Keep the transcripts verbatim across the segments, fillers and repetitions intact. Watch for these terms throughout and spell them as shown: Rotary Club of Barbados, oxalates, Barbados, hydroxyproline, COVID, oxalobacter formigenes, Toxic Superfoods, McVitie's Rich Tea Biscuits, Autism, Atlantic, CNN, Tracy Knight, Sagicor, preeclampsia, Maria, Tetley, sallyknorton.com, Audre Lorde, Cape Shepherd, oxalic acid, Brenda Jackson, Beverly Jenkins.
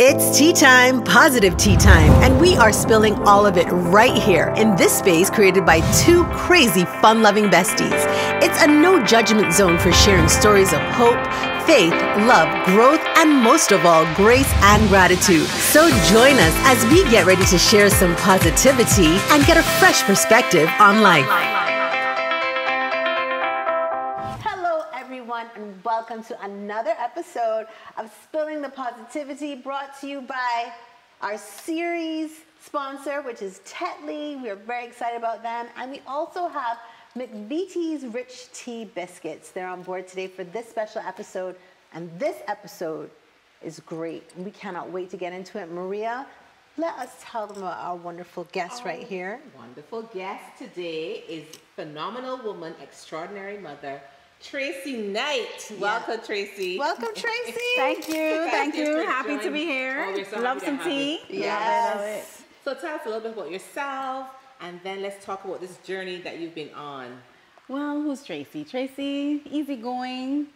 It's tea time, positive tea time, and we are spilling all of it right here in this space created by two crazy, fun-loving besties. It's a no-judgment zone for sharing stories of hope, faith, love, growth, and most of all, grace and gratitude. So join us as we get ready to share some positivity and get a fresh perspective on life. And welcome to another episode of Spilling the Positivity, brought to you by our series sponsor, which is Tetley. We are very excited about them. And we also have McVitie's Rich Tea Biscuits. They're on board today for this special episode. And this episode is great. We cannot wait to get into it. Maria, let us tell them about our wonderful guest our right here. Wonderful guest today is phenomenal woman, extraordinary mother, Tracy Knight. Welcome, yeah. Tracy. Welcome, Tracy. Thank you. Thank, Thank you. Happy joining. To be here. Oh, so love some tea. Yes. Yes. Love it. So tell us a little bit about yourself, and then let's talk about this journey that you've been on. Well, who's Tracy? Tracy, easygoing,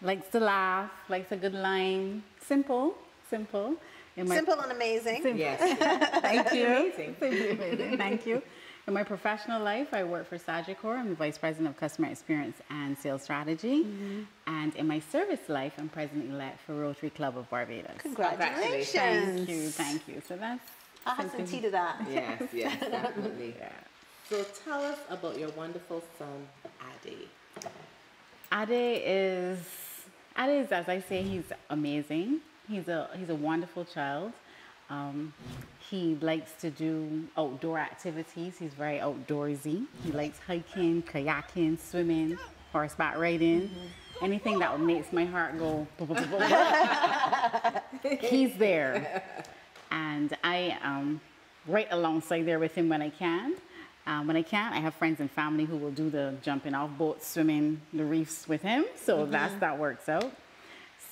likes to laugh, likes a good line. Simple. Simple. My, simple and amazing. Simple. Yes. Thank you. Amazing. Simple, amazing. Thank you. In my professional life, I work for Sagicor. I'm the Vice President of Customer Experience and Sales Strategy. Mm-hmm. And in my service life, I'm President-elect for Rotary Club of Barbados. Congratulations. Congratulations. Thank you, thank you. So that's... I'll have some tea to that. Yes, yes, definitely. Yeah. So tell us about your wonderful son, Ade. Ade is, Ade is, as I say, he's amazing. He's a, he's a wonderful child. Um, he likes to do outdoor activities. He's very outdoorsy. He likes hiking, kayaking, swimming, horseback riding, mm-hmm. anything that makes my heart go. He's there, and I am right alongside there with him when I can. Um, when I can, I have friends and family who will do the jumping off boats, swimming the reefs with him. So mm-hmm. that's that works out.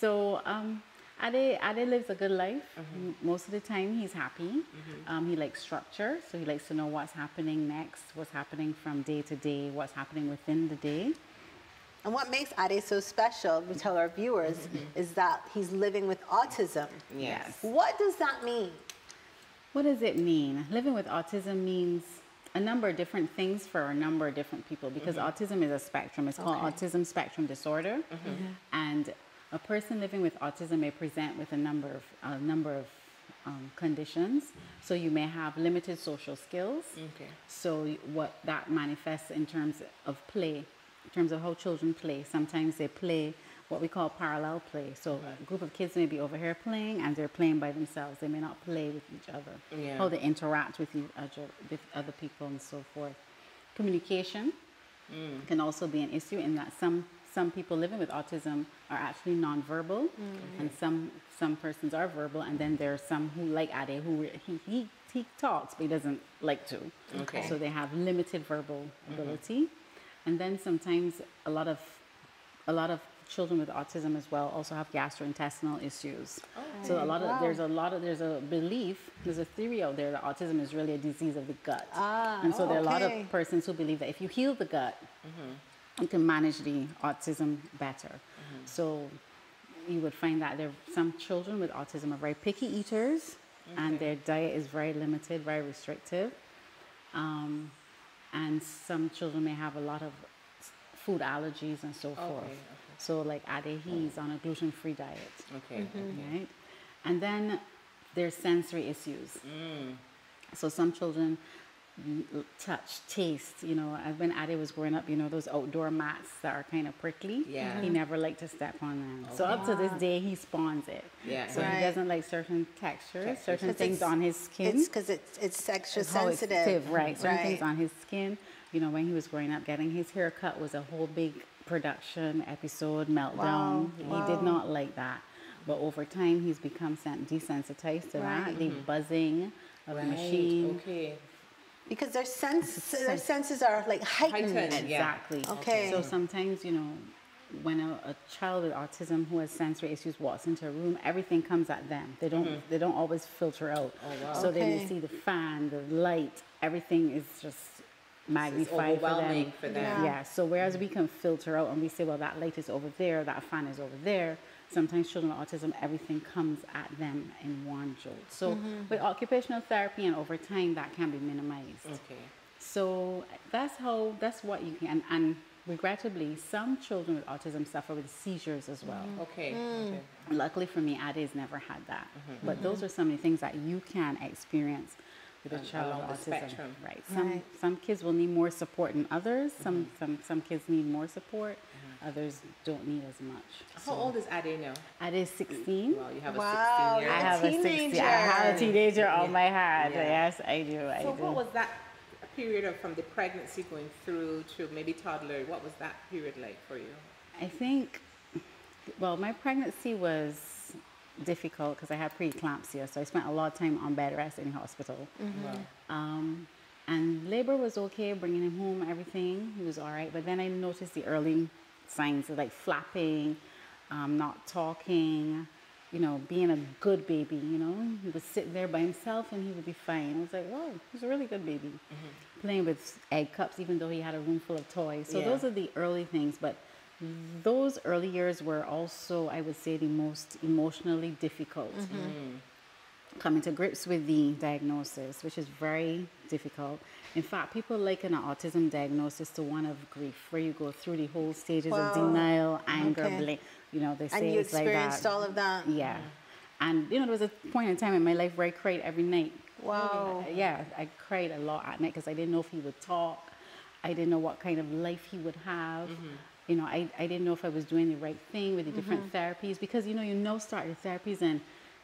So. Um, Ade, Ade lives a good life. Mm-hmm. Most of the time, he's happy. Mm-hmm. um, he likes structure, so he likes to know what's happening next, what's happening from day to day, what's happening within the day. And what makes Ade so special, we tell our viewers, mm-hmm. is that he's living with autism. Yes. What does that mean? What does it mean? Living with autism means a number of different things for a number of different people, because mm-hmm. autism is a spectrum. It's called okay. autism spectrum disorder. Mm-hmm. And a person living with autism may present with a number of, a number of um, conditions. So you may have limited social skills. Okay. So what that manifests in terms of play, in terms of how children play. Sometimes they play what we call parallel play. So right. a group of kids may be over here playing, and they're playing by themselves. They may not play with each other. Yeah. How they interact with each other, with other people and so forth. Communication mm. can also be an issue, in that some Some people living with autism are actually non-verbal, mm-hmm. and some some persons are verbal, and then there are some who, like Ade, who he, he, he talks, but he doesn't like to. Okay. So they have limited verbal ability. Mm-hmm. And then sometimes a lot of a lot of children with autism as well also have gastrointestinal issues. Oh, so a lot wow. of there's a lot of there's a belief, there's a theory out there that autism is really a disease of the gut. Ah, and so oh, there are okay. a lot of persons who believe that if you heal the gut, mm-hmm. you can manage the autism better. Mm-hmm. So you would find that there some children with autism are very picky eaters, okay. and their diet is very limited, very restrictive. Um, and some children may have a lot of food allergies and so okay, forth. Okay. So like Ade, he's on a gluten-free diet. Okay. Mm-hmm. Right? And then there's sensory issues. Mm. So some children touch, taste, you know, when Ade was growing up, you know, those outdoor mats that are kind of prickly, yeah. mm-hmm. he never liked to step on them. Okay. So up to this day, he spawns it. Yeah. So right. he doesn't like certain textures, textures. certain things on his skin. It's because it's, it's texture sensitive. Right, certain right. things on his skin. You know, when he was growing up, getting his hair cut was a whole big production episode, meltdown. Wow. Wow. He did not like that. But over time, he's become desensitized to right. that, the mm-hmm. buzzing of right. the machine. Okay. Because their sense, their senses are like heightened. heightened exactly. Yeah. Okay. So sometimes, you know, when a, a child with autism who has sensory issues walks into a room, everything comes at them. They don't. Mm-hmm. They don't always filter out. Oh wow. So okay. they may see the fan, the light. Everything is just magnified for them. for them. Yeah. yeah. So whereas mm-hmm. we can filter out and we say, well, that light is over there, that fan is over there. sometimes children with autism, everything comes at them in one jolt. So mm-hmm. with occupational therapy and over time, that can be minimized. Okay. So that's how, that's what you can, and, and regrettably, some children with autism suffer with seizures as well. Mm-hmm. Okay. Mm. okay. Luckily for me, Ade's never had that. Mm-hmm. But mm-hmm. those are some of the things that you can experience with a child with autism. Spectrum. Right. Some right. some kids will need more support than others. Mm-hmm. Some some some kids need more support. Mm-hmm. Others don't need as much. How so, old is Ade now? Ade is sixteen. Well, you have wow, a sixteen-year-old. I have a sixteen. I have a teenager yeah. on my hand. Yeah. Yes, I do. So I do. What was that period of from the pregnancy going through to maybe toddler? What was that period like for you? I think, well, my pregnancy was difficult because I had preeclampsia, so I spent a lot of time on bed rest in the hospital. Mm-hmm. Wow. Um, and labor was okay, bringing him home, everything, he was all right. But then I noticed the early signs of like flapping, um, not talking, you know, being a good baby, you know. He would sit there by himself and he would be fine. I was like, wow, he's a really good baby. Mm-hmm. Playing with egg cups, even though he had a room full of toys. So yeah. those are the early things. But those early years were also, I would say, the most emotionally difficult. Mm-hmm. Mm-hmm. Coming to grips with the diagnosis, which is very difficult. In fact, people liken an autism diagnosis to one of grief, where you go through the whole stages wow. of denial, anger, okay. blame. You know, they say and you it's experienced like that. all of that. Yeah. And, you know, there was a point in time in my life where I cried every night. Wow. I, yeah, I cried a lot at night because I didn't know if he would talk. I didn't know what kind of life he would have. Mm-hmm. You know, I, I didn't know if I was doing the right thing with the different mm-hmm. therapies because, you know, you know, start the therapies and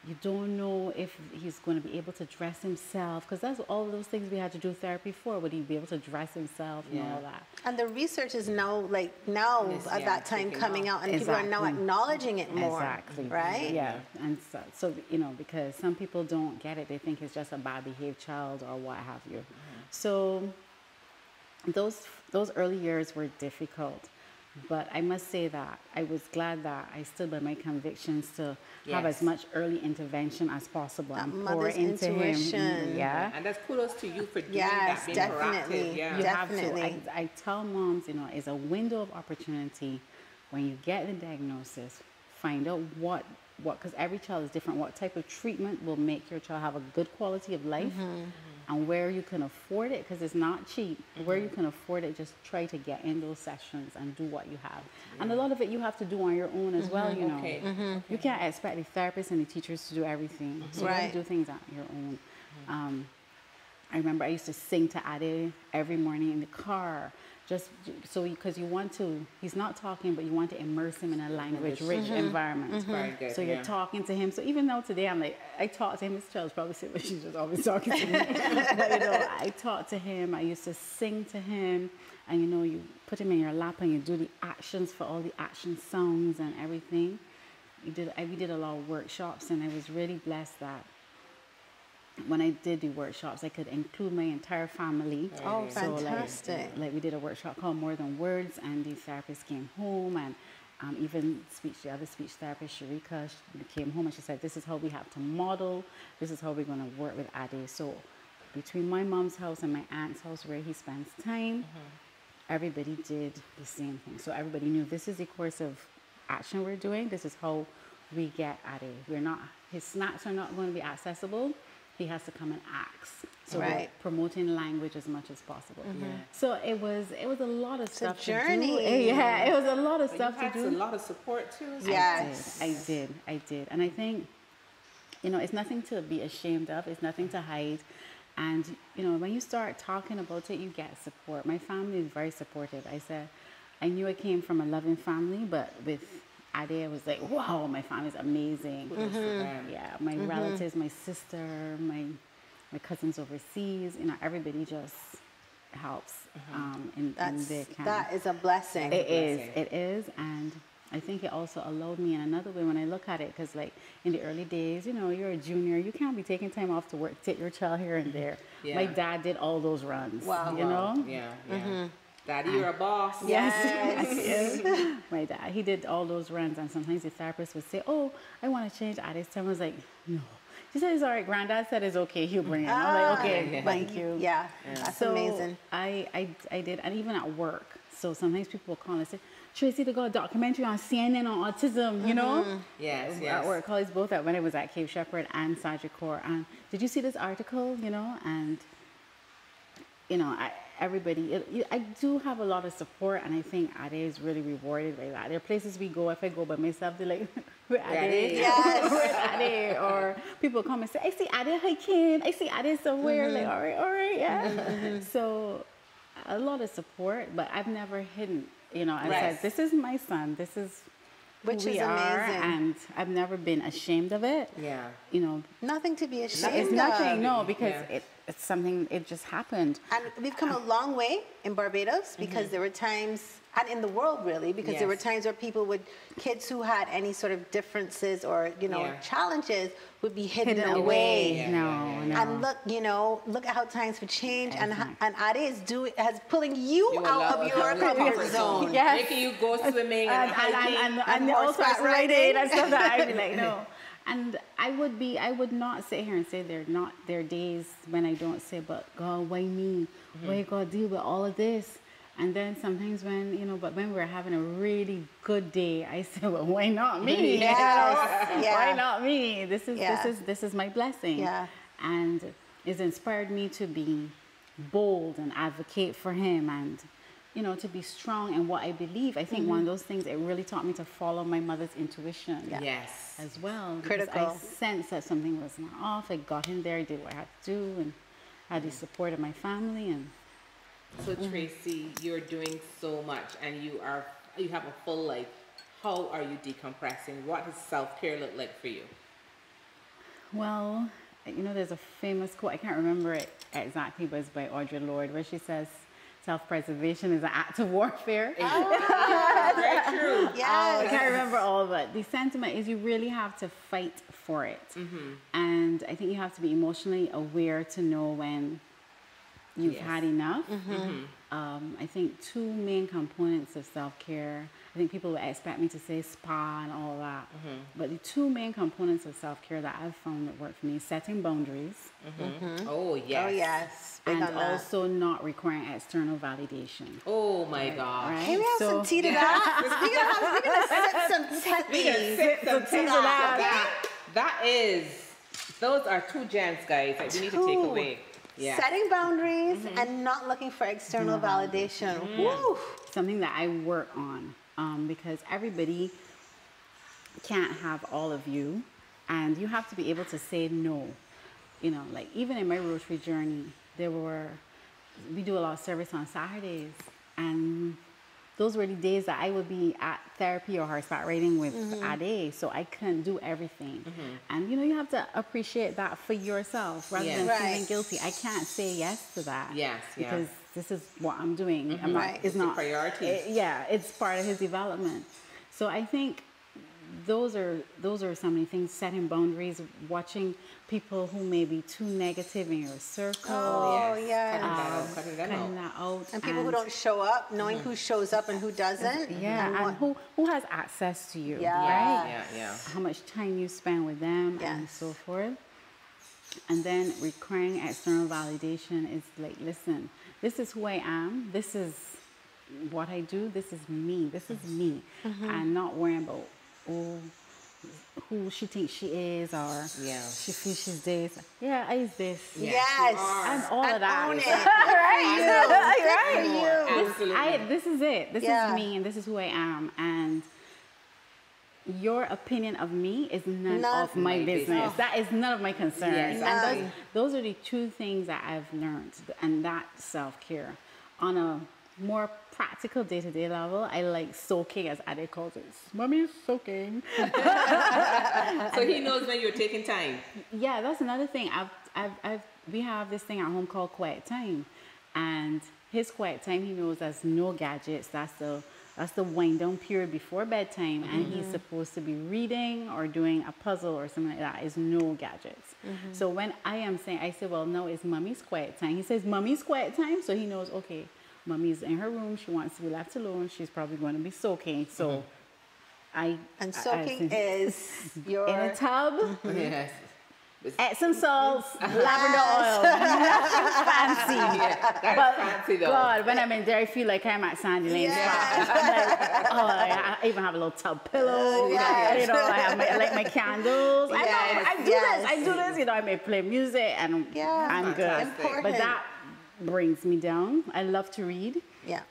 you don't know if he's going to be able to dress himself, because that's all those things we had to do therapy for. Would he be able to dress himself yeah. and all that? And the research is now, like now yes, at yeah, that time coming out, out and exactly. people are now acknowledging it more. Exactly. Right? Yeah. yeah. And so, so, you know, because some people don't get it. They think it's just a bad-behaved child or what have you. Mm-hmm. So those those early years were difficult. But I must say that I was glad that I stood by my convictions to yes. have as much early intervention as possible that and pour into intuition. him. Yeah, and that's kudos to you for doing yes, that. Yes, definitely. Yeah. You definitely. Have to. I, I tell moms, you know, it's a window of opportunity when you get the diagnosis. Find out what what because every child is different. What type of treatment will make your child have a good quality of life? Mm-hmm. And where you can afford it, because it's not cheap, mm-hmm. where you can afford it, just try to get in those sessions and do what you have. Yeah. And a lot of it you have to do on your own as mm-hmm. well, you know. Okay. Mm-hmm. Okay. You can't expect the therapists and the teachers to do everything. Mm-hmm. So right. you have to do things on your own. Mm-hmm. um, I remember I used to sing to Ade every morning in the car. Just so, because you want to, he's not talking, but you want to immerse him in a language-rich mm-hmm. environment. Mm-hmm. Very good, so you're yeah. talking to him. So even though today I'm like, I talk to him. His child's probably sitting, but she's just always talking to me. But you know, I talk to him. I used to sing to him, and you know, you put him in your lap and you do the actions for all the action songs and everything. You did. I, we did a lot of workshops, and I was really blessed that when I did the workshops, I could include my entire family. Oh, so fantastic. Like, like we did a workshop called More Than Words, and the therapist came home, and um, even speech, the other speech therapist, Sharika, she came home and she said, this is how we have to model. This is how we're going to work with Ade. So between my mom's house and my aunt's house where he spends time, mm-hmm. everybody did the same thing. So everybody knew this is the course of action we're doing. This is how we get Ade. We're not, his snacks are not going to be accessible. He has to come and ask. So right. we're promoting language as much as possible. Mm-hmm. yeah. So it was it was a lot of it's stuff a journey. To do. Yeah, it was a lot of but stuff you had to do. Had a lot of support too. Yes, I did. I did. I did. And I think, you know, it's nothing to be ashamed of. It's nothing to hide. And you know, when you start talking about it, you get support. My family is very supportive. I said, I knew I came from a loving family, but with Ade, I was like, wow, my family's amazing. Mm-hmm. Yeah, my mm-hmm. relatives, my sister, my my cousins overseas, you know, everybody just helps. Mm-hmm. um, in, That's, in their that is a blessing. It a is, blessing. it is. And I think it also allowed me in another way when I look at it, because like in the early days, you know, you're a junior, you can't be taking time off to work, take your child here and there. Yeah. My dad did all those runs, wow, you wow. know? Yeah, yeah. Mm-hmm. Daddy, you're a boss. Yes. yes. yes. My dad, he did all those runs, and sometimes the therapist would say, oh, I want to change Ade's time. I was like, no. She said, it's all right. Granddad said it's okay. He'll bring it. Ah, I'm like, okay, yeah. thank you. Yeah, yeah. that's so amazing. I, I, I did, and even at work. So sometimes people will call and say, Tracy, they got a documentary on C N N on autism, you mm-hmm. know? Yes, yes. Or colleagues both at when it was at Cape Shepherd and Sagicor. And did you see this article, you know? And, you know, I, everybody, it, I do have a lot of support, and I think Audre is really rewarded by that. There are places we go, if I go by myself, they're like, where Audre? Yes. Where's Audre? Or people come and say, I see Audre hiking, I see Audre somewhere. Mm-hmm. Like, all right, all right, yeah. Mm-hmm. So a lot of support, but I've never hidden. You know, I yes. said, this is my son. This is who Which we is are, and I've never been ashamed of it. Yeah. You know. Nothing to be ashamed it's of. It's nothing, no, because yeah. it, it's something, it just happened. And we've come uh, a long way in Barbados because mm-hmm. there were times, and in the world really, because yes. there were times where people would, kids who had any sort of differences or, you know, yeah. challenges would be hidden, hidden away. away. Yeah. No, no. And look, you know, look at how times have changed, and how, and Audre is doing has pulling you, you out of your comfort zone. Yes. Making you go swimming and hiking and, and, and, and, and, and also riding and stuff that I'd be like, no. And I would be, I would not sit here and say there are not there are days when I don't say, but God, why me? Mm-hmm. Why God deal with all of this? And then sometimes when, you know, but when we're having a really good day, I say, well, why not me? Yes. You know? Yeah. Why not me? This is, yeah. this is, this is my blessing. Yeah. And it's inspired me to be bold and advocate for him and, you know, to be strong in what I believe. I think mm-hmm. one of those things, it really taught me to follow my mother's intuition. Yeah. Yes. As well. Critical. I sensed that something was not off. I got in there, did what I had to do, and had the support of my family. And so Tracy, you're doing so much, and you are you have a full life. How are you decompressing? What does self-care look like for you? Well, you know, there's a famous quote, I can't remember it exactly, but it's by Audre Lorde, where she says, self-preservation is an act of warfare. Oh, very true. Yes. Um, I can't remember all, but the sentiment is you really have to fight for it. Mm-hmm. And I think you have to be emotionally aware to know when you've yes. had enough. Mm-hmm. Mm-hmm. Um, I think two main components of self-care, I think people would expect me to say spa and all that, mm-hmm. but the two main components of self-care that I've found that work for me is setting boundaries. Mm-hmm. Mm-hmm. Oh, yes. Oh, yes. Big and also that. Not requiring external validation. Oh, my right. gosh. Right? Can we have so, some tea to that? We're going to set some tea. We're going to set some tea to that. That is, those are two gems, guys, that we need to take away. Yeah. Setting boundaries mm-hmm. and not looking for external mm-hmm. validation. Mm-hmm. Woo. Something that I work on um, because everybody can't have all of you, and you have to be able to say no. You know, like even in my Rotary journey, there were, we do a lot of service on Saturdays, and those were the days that I would be at therapy or horseback riding with mm-hmm. Audre, so I couldn't do everything. Mm-hmm. And, you know, you have to appreciate that for yourself rather yes. than right. feeling guilty. I can't say yes to that. Yes, because yeah. this is what I'm doing. Mm-hmm. I'm not, right. It's, it's not a priority. It, yeah, it's part of his development. So I think those are those are so many things. Setting boundaries, watching people who may be too negative in your circle. Oh yes, yes. Cutting, that out, cutting, that, cutting out. that out. And people and who don't show up, knowing mm-hmm. who shows up and who doesn't. Yeah, and, and who who has access to you, yeah. right? Yeah, yeah. How much time you spend with them yes. and so forth. And then requiring external validation is like, listen, this is who I am. This is what I do. This is me. This is me, mm-hmm. and not worrying about. Oh, who she thinks she is, or yeah. she feels she's this. Yeah, I is this. Yes, yes. and all and of that. Own it. Right, right. This, I, this is it. This yeah. is me, and this is who I am. And your opinion of me is none, none of my, my business. business. Oh. That is none of my concern. Yes, and those, those are the two things that I've learned, and that self-care on a more practical day-to-day level. I like soaking, as Audre calls it. Mommy's soaking. So he knows when you're taking time. Yeah, that's another thing. I've, I've, I've, we have this thing at home called quiet time, and his quiet time, he knows that's no gadgets. That's the that's the wind down period before bedtime, mm-hmm. and he's supposed to be reading or doing a puzzle or something like that. Is no gadgets. Mm-hmm. So when I am saying, I say, well, no, it's mommy's quiet time. He says, mommy's quiet time. So he knows, okay. Mommy's in her room. She wants to be left alone. She's probably going to be soaking. So, mm-hmm. I and soaking I, I, is your in a tub. Mm-hmm. Yes. Epsom salts, lavender oil. Nothing fancy. Yeah, that's but fancy though. God, when I'm in there, I feel like I'm at Sandy Lane. Yeah. Like, oh, I, I even have a little tub pillow. Yes. You know, I have my, I like my candles. Yes. I, know, I do yes. this. I do this. You know, I may play music and yeah, I'm good. Important. But that brings me down. I love to read. Yeah.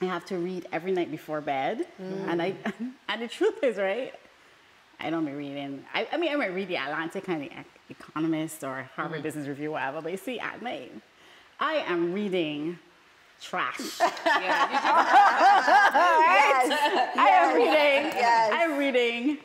I have to read every night before bed, mm. and I and the truth is, right? I don't be reading. I, I mean, I might read the Atlantic, kind of the Economist or Harvard mm. Business Review, whatever. But you see, at night, I am reading trash. Yeah, right? Yes. I am reading. Yes. I'm reading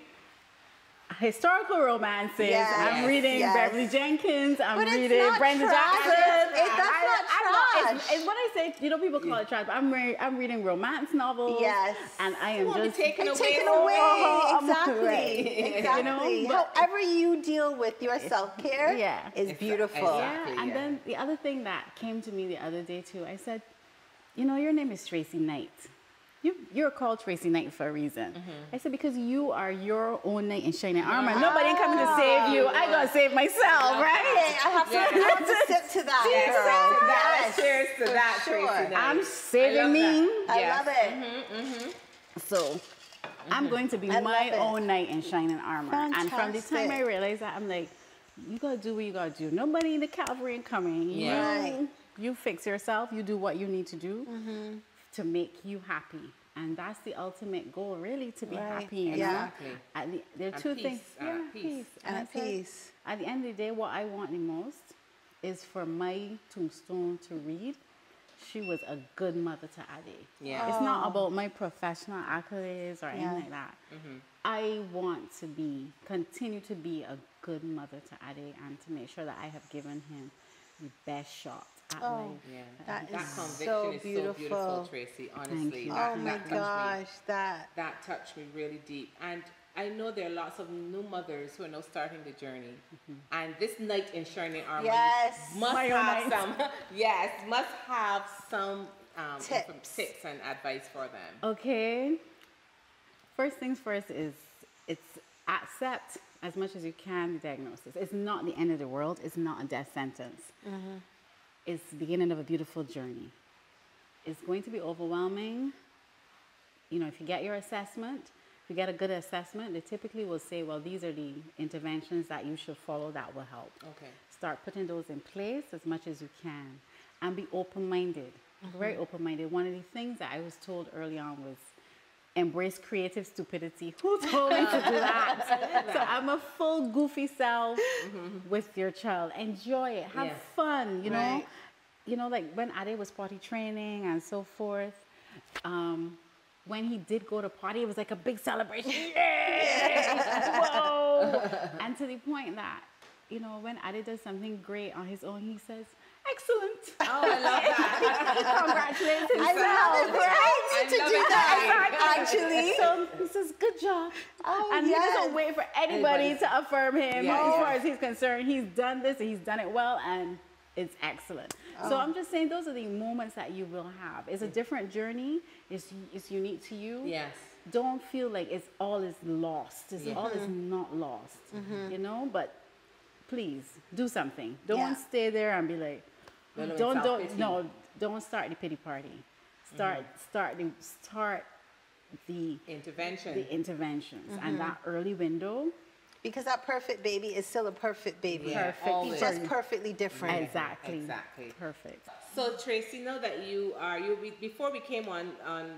historical romances. Yes. I'm reading yes. Beverly Jenkins. I'm but reading it's not Brenda Jackson. It, that's I, not I, trash. I'm not, it's, it's what I say. You know, people call it trash, but I'm re I'm reading romance novels. Yes. And I am just taken away. Taken away. Oh, exactly. Exactly. You know? But however you deal with your self-care yeah. is it's beautiful. Exactly, yeah. And yeah. then the other thing that came to me the other day too, I said, you know, your name is Tracy Knight. You, you're called Tracy Knight for a reason. Mm-hmm. I said, because you are your own knight in shining armor. Yeah. Nobody coming to save you. Yeah. I gotta save myself, yeah. right? I have, to, yeah. I have to sip to that. Cheers girl. To that. Yes. Cheers to for that, sure. Tracy Knight. I'm saving me. I yes. love it. Mm-hmm, mm-hmm. So, mm-hmm. I'm going to be I my own knight in shining armor. Fantastic. And from the time I realized that, I'm like, you gotta do what you gotta do. Nobody in the cavalry ain't coming. Yeah. Right. You, you fix yourself. You do what you need to do. Mm-hmm. to make you happy, and that's the ultimate goal, really, to be right. happy. You exactly. know? At the, there are and two peace, things. Uh, yeah, peace. Peace. And, and at peace. Like, at the end of the day, what I want the most is for my tombstone to read, she was a good mother to Addie. Yeah. Oh. It's not about my professional accolades or yeah. anything like that. Mm-hmm. I want to be, continue to be a good mother to Addie and to make sure that I have given him the best shot. Oh, yeah. that, that is conviction so is beautiful. so beautiful, Tracy, honestly. That, oh my that gosh, me, that. That touched me really deep. And I know there are lots of new mothers who are now starting the journey. Mm-hmm. And this knight in shining armor yes. must my have some, yes, must have some um, tips. tips and advice for them. Okay. First things first is it's accept as much as you can the diagnosis. It's not the end of the world. It's not a death sentence. Mm-hmm. It's the beginning of a beautiful journey. It's going to be overwhelming. You know, if you get your assessment, if you get a good assessment, they typically will say, well, these are the interventions that you should follow that will help. Okay. Start putting those in place as much as you can and be open-minded, mm-hmm. very open-minded. One of the things that I was told early on was embrace creative stupidity. Who told me to do that? So I'm a full goofy self mm-hmm. with your child. Enjoy it. Have yes. fun, you right. know? You know, like when Ade was potty training and so forth, um, when he did go to potty, it was like a big celebration. Yay! Whoa! And to the point that, you know, when Ade does something great on his own, he says, excellent. Oh, I love that. Congratulations. I love it. Right? I to love do it that. Actually. So he says, good job. Oh, and yes. he doesn't wait for anybody, anybody. to affirm him. Yes. As far as he's concerned, he's done this and he's done it well and it's excellent. Oh. So I'm just saying those are the moments that you will have. It's a different journey. It's, it's unique to you. Yes. Don't feel like it's all is lost. It's mm-hmm. all is not lost. Mm-hmm. You know, but please do something. Don't yeah. stay there and be like, Don't don't no don't start the pity party. Start mm-hmm. start the start the intervention. The interventions mm-hmm. and that early window. Because that perfect baby is still a perfect baby. Yeah, perfect. He's just perfectly different. Exactly. Exactly. Perfect. So Tracy, now that you are you we, before we came on on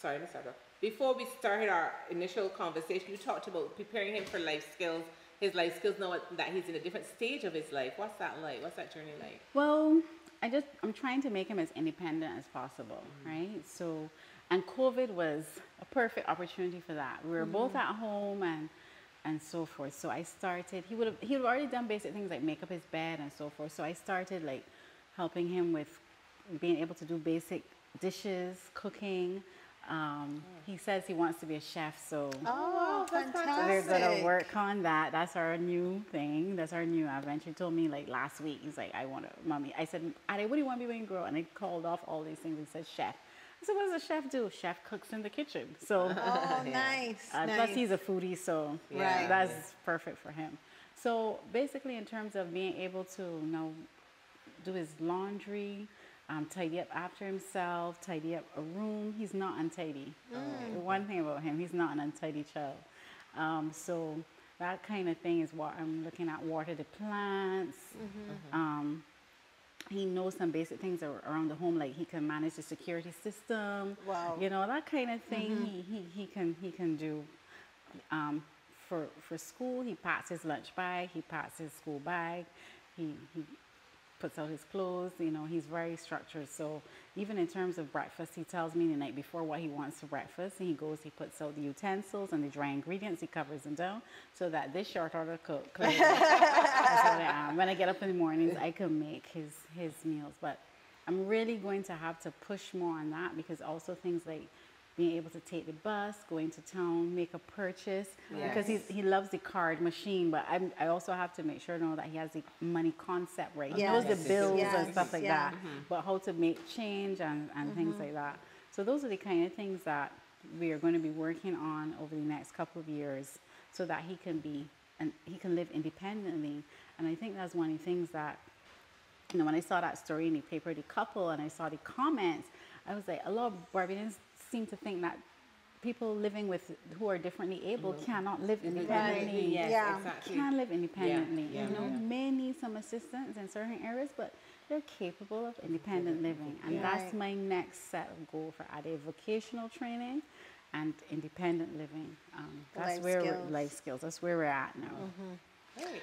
sorry, Miz Abra, before we started our initial conversation, you talked about preparing him for life skills. His life skills now that he's in a different stage of his life. What's that like? What's that journey like? Well, I just, I'm trying to make him as independent as possible, mm-hmm. right? So, and COVID was a perfect opportunity for that. We were mm-hmm. both at home and and so forth. So I started, he would have, he had already done basic things like make up his bed and so forth. So I started like helping him with being able to do basic dishes, cooking. Um, he says he wants to be a chef, so oh, fantastic. We're gonna work on that. That's our new thing. That's our new adventure. He told me like last week, he's like, I want to, mommy. I said, Ade, what do you want to be when you grow? And I called off all these things and said, chef. I said, what does a chef do? Chef cooks in the kitchen. So, oh, yeah. nice, uh, nice. Plus he's a foodie, so yeah, right. that's yeah. perfect for him. So basically, in terms of being able to, you know, do his laundry, um, tidy up after himself, tidy up a room. He's not untidy. Mm. One thing about him, he's not an untidy child. Um, so that kind of thing is what I'm looking at. Water the plants. Mm-hmm. um, he knows some basic things around the home, like he can manage the security system. Wow. You know, that kind of thing. Mm-hmm. he, he, he can he can do. Um, for for school, he packs his lunch bag. He packs his school bag. He he. puts out his clothes, you know, he's very structured. So even in terms of breakfast, he tells me the night before what he wants for breakfast, and he goes, he puts out the utensils and the dry ingredients, he covers them down so that this short order cook. Clean. That's what I am. When I get up in the mornings, I can make his, his meals. But I'm really going to have to push more on that, because also things like being able to take the bus, going to town, make a purchase. Yes. Because he's, he loves the card machine, but I'm, I also have to make sure now that he has the money concept right. He yes. knows the bills yes. and stuff like yeah. that, mm-hmm. but how to make change and, and mm-hmm. things like that. So those are the kind of things that we are going to be working on over the next couple of years, so that he can be, and he can live independently. And I think that's one of the things that, you know, when I saw that story in the paper, the couple, and I saw the comments, I was like, a lot of Barbadians seem to think that people living with, who are differently able, mm-hmm. cannot live independently. Yes, yeah. exactly. Can live independently. Yeah. Yeah. You know, yeah. may need some assistance in certain areas, but they're capable of independent yeah. living, and yeah. that's my next set of goal for Audre: vocational training and independent living. Um, that's life where skills. life skills. That's where we're at now. Mm-hmm. Great.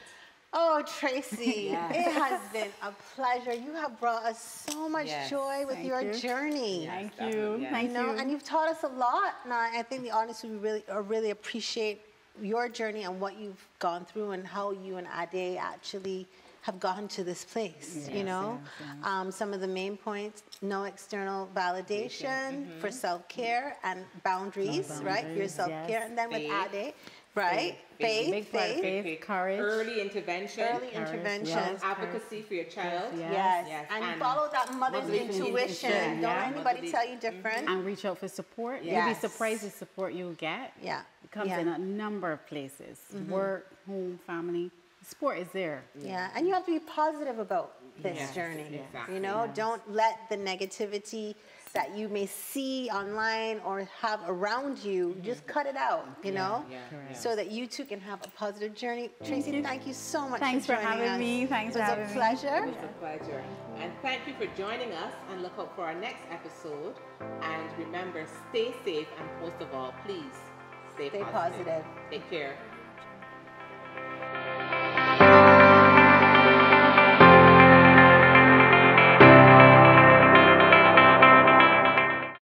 Oh, Tracy, yes. it has been a pleasure. You have brought us so much yes. joy with Thank your you. journey. Yes, Thank definitely. you. Yes. Thank you. Know, and you've taught us a lot. And I think the audience will really, really appreciate your journey and what you've gone through, and how you and Audre actually have gotten to this place, yes, you know? Yes, yes. Um, some of the main points: no external validation mm-hmm. for self-care mm-hmm. and boundaries, boundaries, right? Your self-care. Yes. And then faith. with Audre, right? Faith, faith, faith, faith, faith, faith, courage. Early intervention. Early courage, intervention. Yes, advocacy courage. for your child. Yes. yes. yes. And, and follow that mother's, mother's intuition. intuition. Yeah. Don't yeah. anybody mother's tell you different. Mm-hmm. And reach out for support. Yes. You'll be surprised the support you'll get. Yeah. It comes yeah. in a number of places. Mm-hmm. Work, home, family. Sport is there. Yeah. yeah, and you have to be positive about this yes, journey. Exactly. You know, yes. don't let the negativity that you may see online or have around you, mm-hmm. just cut it out, you yeah, know, yeah, yeah. so that you too can have a positive journey. Tracy, mm-hmm. thank you so much Thanks for, for having us. me. Thanks for having me. It was a pleasure. It was a pleasure. And thank you for joining us, and look out for our next episode. And remember, stay safe, and most of all, please stay, stay positive. positive. Take care.